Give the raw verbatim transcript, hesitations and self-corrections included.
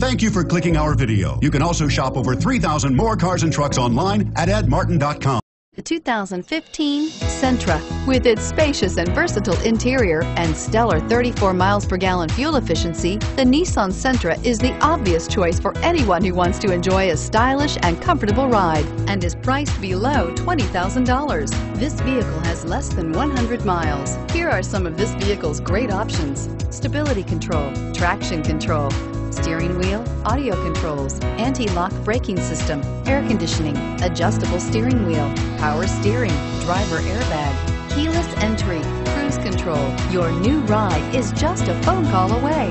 Thank you for clicking our video. You can also shop over three thousand more cars and trucks online at Ed Martin dot com. The two thousand fifteen Sentra. With its spacious and versatile interior and stellar thirty-four miles per gallon fuel efficiency, the Nissan Sentra is the obvious choice for anyone who wants to enjoy a stylish and comfortable ride and is priced below twenty thousand dollars. This vehicle has less than one hundred miles. Here are some of this vehicle's great options: stability control, traction control, steering wheel audio controls, anti-lock braking system, air conditioning, adjustable steering wheel, power steering, driver airbag, keyless entry, cruise control. Your new ride is just a phone call away.